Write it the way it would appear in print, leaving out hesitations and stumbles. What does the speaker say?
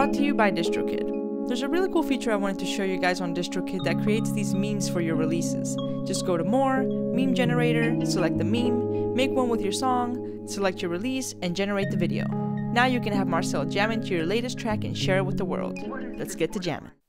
brought to you by DistroKid. There's a really cool feature I wanted to show you guys on DistroKid that creates these memes for your releases. Just go to More, Meme Generator, select the meme, make one with your song, select your release, and generate the video. Now you can have Marcel jam into your latest track and share it with the world. Let's get to jamming.